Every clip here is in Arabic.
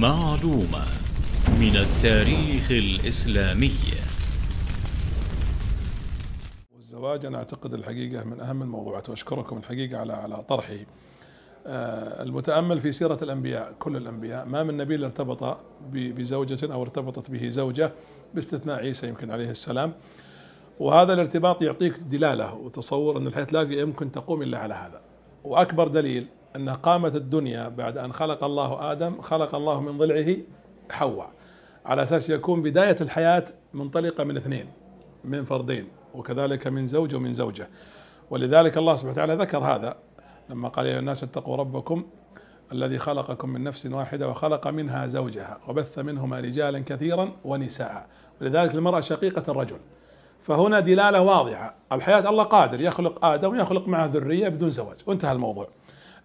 معلومة من التاريخ الإسلامي. والزواج أنا أعتقد الحقيقة من أهم الموضوعات، وأشكركم الحقيقة على طرحه. المتأمل في سيرة الأنبياء، كل الأنبياء ما من نبي ارتبط بزوجة أو ارتبطت به زوجة باستثناء عيسى يمكن عليه السلام، وهذا الارتباط يعطيك دلالة وتصور أن الحياة لا يمكن تقوم إلا على هذا. وأكبر دليل أن قامت الدنيا بعد أن خلق الله آدم، خلق الله من ضلعه حواء على أساس يكون بداية الحياة منطلقة من اثنين، من فردين، وكذلك من زوج ومن زوجة. ولذلك الله سبحانه وتعالى ذكر هذا لما قال: يا أيها الناس اتقوا ربكم الذي خلقكم من نفس واحدة وخلق منها زوجها وبث منهما رجالا كثيرا ونساء، ولذلك المرأة شقيقة الرجل. فهنا دلالة واضحة، الحياة الله قادر يخلق آدم ويخلق معه ذرية بدون زواج وانتهى الموضوع،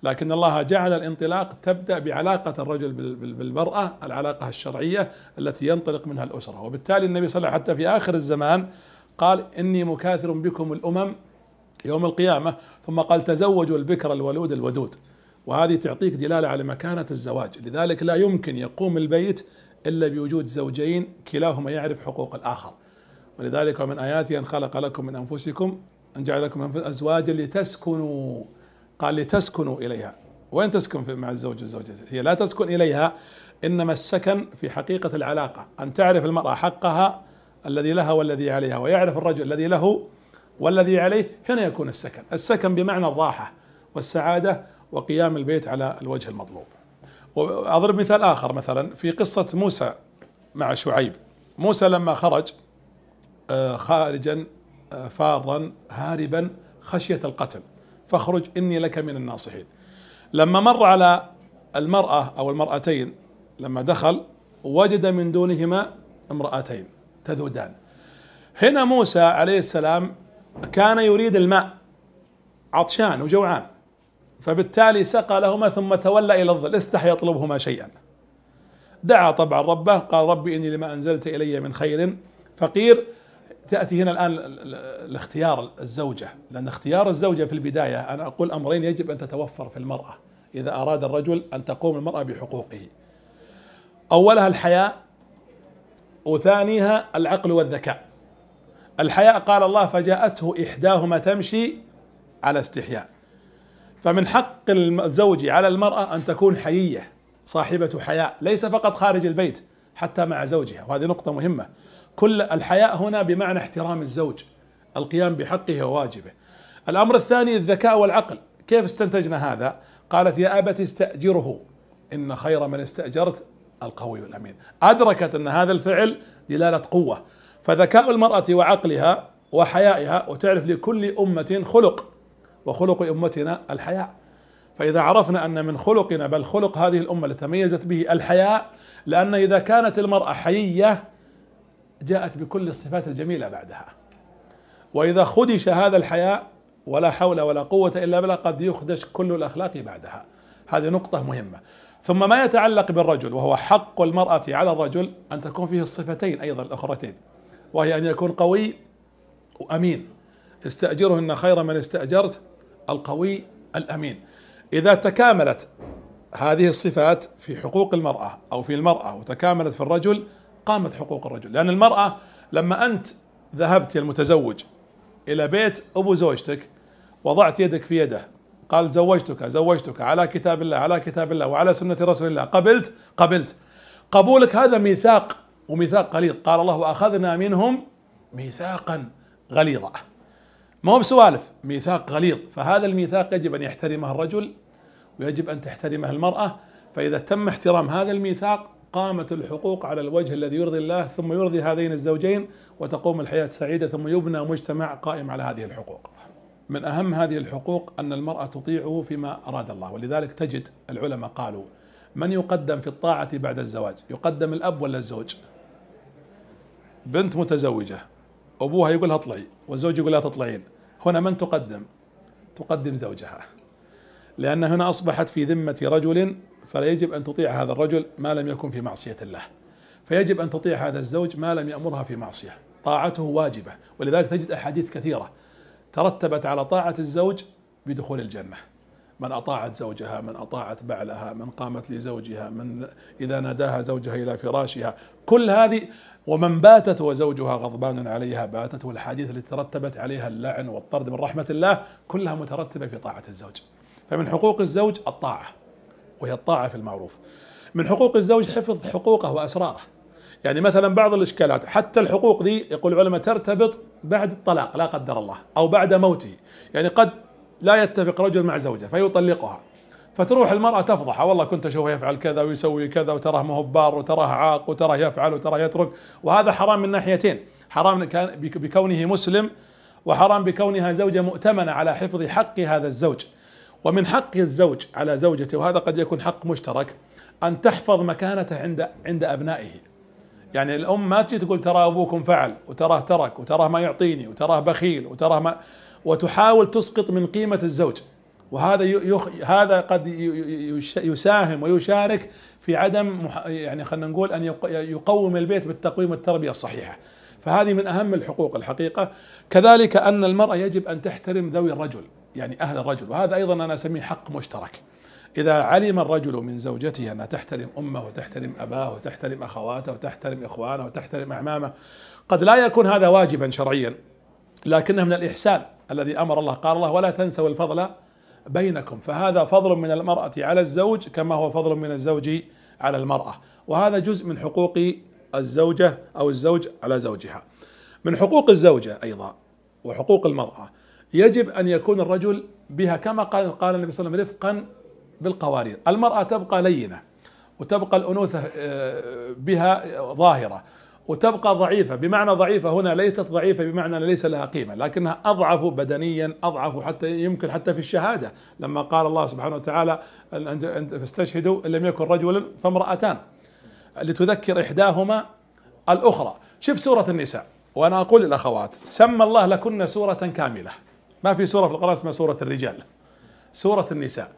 لكن الله جعل الانطلاق تبدأ بعلاقة الرجل بالمرأة، العلاقة الشرعية التي ينطلق منها الأسرة. وبالتالي النبي صلى الله عليه وسلم حتى في آخر الزمان قال: إني مكاثر بكم الأمم يوم القيامة، ثم قال: تزوجوا البكر الولود الودود. وهذه تعطيك دلالة على مكانة الزواج، لذلك لا يمكن يقوم البيت إلا بوجود زوجين كلاهما يعرف حقوق الآخر. ولذلك: ومن آياته أن خلق لكم من أنفسكم أن جعل لكم من أنفسكم أزواجا لتسكنوا، قال لتسكنوا إليها. وين تسكن مع الزوج والزوجة؟ هي لا تسكن إليها، إنما السكن في حقيقة العلاقة، أن تعرف المرأة حقها الذي لها والذي عليها، ويعرف الرجل الذي له والذي عليه، هنا يكون السكن. السكن بمعنى الراحة والسعادة وقيام البيت على الوجه المطلوب. وأضرب مثال آخر، مثلا في قصة موسى مع شعيب. موسى لما خرج خارجا فارا هاربا خشية القتل، فاخرج إني لك من الناصحين. لما مر على المرأة أو المرأتين، لما دخل وجد من دونهما امرأتين تذودان. هنا موسى عليه السلام كان يريد الماء، عطشان وجوعان، فبالتالي سقى لهما ثم تولى إلى الظل، استحيا يطلبهما شيئا. دعا طبعا ربه، قال: ربي إني لما أنزلت إلي من خير فقير. تأتي هنا الآن الاختيار الزوجة، لأن اختيار الزوجة في البداية أنا أقول أمرين يجب أن تتوفر في المرأة إذا أراد الرجل أن تقوم المرأة بحقوقه: أولها الحياء، وثانيها العقل والذكاء. الحياء قال الله: فجاءته إحداهما تمشي على استحياء. فمن حق الزوج على المرأة أن تكون حيية صاحبة حياء، ليس فقط خارج البيت، حتى مع زوجها. وهذه نقطة مهمة، كل الحياء هنا بمعنى احترام الزوج، القيام بحقه وواجبه. الأمر الثاني الذكاء والعقل. كيف استنتجنا هذا؟ قالت: يا أبت استأجره إن خير من استأجرت القوي الأمين. أدركت أن هذا الفعل دلالة قوة، فذكاء المرأة وعقلها وحيائها. وتعرف لكل أمة خلق، وخلق أمتنا الحياء، فإذا عرفنا أن من خلقنا، بل خلق هذه الأمة التي تميزت به، الحياء، لأن إذا كانت المرأة حيية جاءت بكل الصفات الجميلة بعدها. وإذا خدش هذا الحياء ولا حول ولا قوة إلا بالله، قد يخدش كل الأخلاق بعدها. هذه نقطة مهمة. ثم ما يتعلق بالرجل، وهو حق المرأة على الرجل أن تكون فيه الصفتين أيضا الأخرتين، وهي أن يكون قوي وأمين. استأجرهن خير من استأجرت القوي الأمين. إذا تكاملت هذه الصفات في حقوق المرأة أو في المرأة وتكاملت في الرجل، قامت حقوق الرجل. لأن المرأة لما أنت ذهبت يا المتزوج إلى بيت أبو زوجتك، وضعت يدك في يده، قال: زوجتك زوجتك على كتاب الله، على كتاب الله وعلى سنة رسول الله، قبلت قبلت. قبولك هذا ميثاق، وميثاق غليظ، قال الله: وأخذنا منهم ميثاقا غليظا. ما هو بسوالف، ميثاق غليظ. فهذا الميثاق يجب أن يحترمه الرجل، ويجب أن تحترمه المرأة. فإذا تم احترام هذا الميثاق، قامت الحقوق على الوجه الذي يرضي الله ثم يرضي هذين الزوجين، وتقوم الحياة سعيدة، ثم يبنى مجتمع قائم على هذه الحقوق. من أهم هذه الحقوق أن المرأة تطيعه فيما أراد الله. ولذلك تجد العلماء قالوا: من يقدم في الطاعة بعد الزواج، يقدم الأب ولا الزوج؟ بنت متزوجة أبوها يقول لها اطلعي، والزوج يقول لها تطلعين، هنا من تقدم؟ تقدم زوجها، لأن هنا أصبحت في ذمة رجل، فلا يجب أن تطيع هذا الرجل ما لم يكن في معصية الله، فيجب أن تطيع هذا الزوج ما لم يأمرها في معصية، طاعته واجبة. ولذلك تجد أحاديث كثيرة ترتبت على طاعة الزوج بدخول الجنة. من أطاعت زوجها، من أطاعت بعلها، من قامت لزوجها، من إذا ناداها زوجها إلى فراشها، كل هذه. ومن باتت وزوجها غضبان عليها باتت، والحديث التي ترتبت عليها اللعن والطرد من رحمة الله كلها مترتبة في طاعة الزوج. فمن حقوق الزوج الطاعة، وهي الطاعة في المعروف. من حقوق الزوج حفظ حقوقه وأسراره. يعني مثلا بعض الإشكالات حتى الحقوق ذي يقول العلماء ترتبط بعد الطلاق لا قدر الله، أو بعد موته. يعني قد لا يتفق رجل مع زوجه فيطلقها، فتروح المرأة تفضح، والله كنت أشوفه يفعل كذا ويسوي كذا، وتراه ما هو ببار، وتراه عاق، وتراه يفعل، وتراه يترك. وهذا حرام من ناحيتين، حرام بكونه مسلم، وحرام بكونها زوجة مؤتمنة على حفظ حق هذا الزوج. ومن حق الزوج على زوجته، وهذا قد يكون حق مشترك، أن تحفظ مكانته عند أبنائه. يعني الأم ما تجي تقول ترى أبوكم فعل، وتراه ترك، وتراه ما يعطيني، وتراه بخيل، وتراه ما، وتحاول تسقط من قيمة الزوج. وهذا هذا قد يساهم ويشارك في عدم، يعني خلينا نقول أن يقوم البيت بالتقويم والتربية الصحيحة. فهذه من أهم الحقوق الحقيقة. كذلك أن المرأة يجب أن تحترم ذوي الرجل، يعني أهل الرجل، وهذا أيضا أنا أسميه حق مشترك. إذا علم الرجل من زوجته أنها تحترم أمه وتحترم أباه وتحترم أخواته وتحترم إخوانه وتحترم أعمامه، قد لا يكون هذا واجبا شرعيا، لكنه من الإحسان الذي أمر الله، قال الله: ولا تنسوا الفضل بينكم. فهذا فضل من المرأة على الزوج كما هو فضل من الزوج على المرأة، وهذا جزء من حقوق الزوجة أو الزوج على زوجها. من حقوق الزوجة أيضا وحقوق المرأة يجب أن يكون الرجل بها كما قال النبي صلى الله عليه وسلم رفقا بالقوارير. المرأة تبقى لينة، وتبقى الأنوثة بها ظاهرة، وتبقى ضعيفة. بمعنى ضعيفة هنا ليست ضعيفة بمعنى ليس لها قيمة، لكنها أضعف بدنيا، أضعف حتى يمكن حتى في الشهادة، لما قال الله سبحانه وتعالى: أن فاستشهدوا إن لم يكن رجل فامرأتان لتذكر إحداهما الأخرى. شوف سورة النساء، وأنا أقول للأخوات سمى الله لكن سورة كاملة، ما في سورة في القرآن اسمها سورة الرجال، سورة النساء.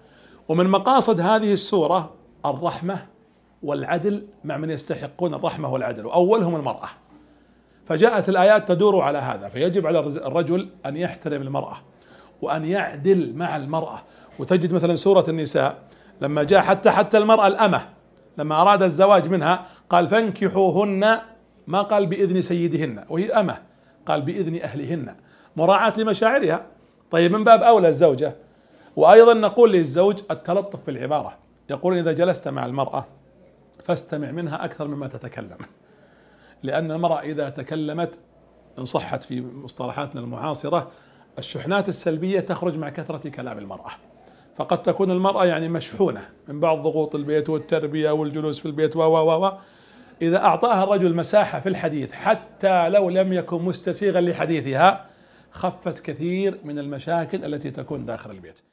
ومن مقاصد هذه السورة الرحمة والعدل مع من يستحقون الرحمة والعدل، وأولهم المرأة. فجاءت الآيات تدور على هذا، فيجب على الرجل أن يحترم المرأة وأن يعدل مع المرأة. وتجد مثلا سورة النساء لما جاء حتى المرأة الأمة لما أراد الزواج منها قال: فانكحوهن، ما قال بإذن سيدهن وهي أمة، قال بإذن أهلهن، مراعاة لمشاعرها. طيب من باب أولى الزوجة. وأيضا نقول للزوج التلطف في العبارة، يقول: إذا جلست مع المرأة فاستمع منها أكثر مما تتكلم، لأن المرأة إذا تكلمت إن صحت في مصطلحاتنا المعاصرة الشحنات السلبية تخرج مع كثرة كلام المرأة. فقد تكون المرأة يعني مشحونة من بعض ضغوط البيت والتربية والجلوس في البيت إذا أعطاها الرجل مساحة في الحديث حتى لو لم يكن مستسيغا لحديثها خفت كثير من المشاكل التي تكون داخل البيت.